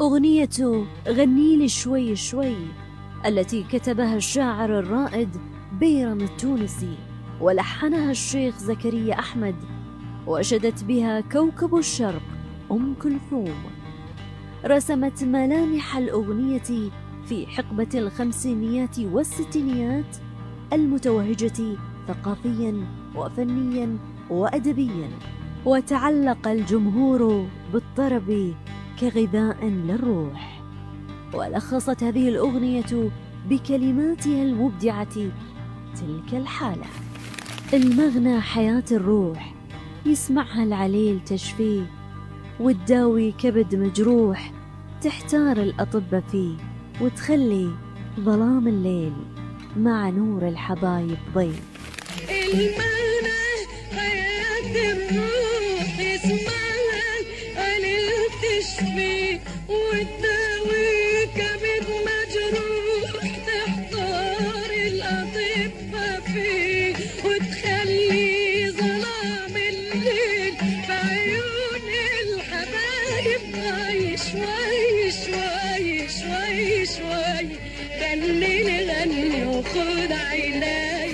أغنية غنيلي شوي شوي التي كتبها الشاعر الرائد بيرم التونسي ولحنها الشيخ زكريا أحمد، وشدت بها كوكب الشرق أم كلثوم. رسمت ملامح الأغنية في حقبة الخمسينيات والستينيات المتوهجة ثقافيا وفنيا وأدبيا، وتعلق الجمهور بالطرب كغذاء للروح. ولخصت هذه الأغنية بكلماتها المبدعة تلك الحالة: المغنى حياة الروح يسمعها العليل تشفيه، وتداوي كبد مجروح تحتار الأطباء فيه، وتخلي ظلام الليل مع نور الحبايب ضي. المغنى حياة الروح يسمعها العليل تشفيه، وتداوي كبد مجروح تحتار الأطباء فيه، وتخلي ظلام الليل في عيون الحبايب ضي. شوي شوي شوي شوي غني لي غني وخد عيني.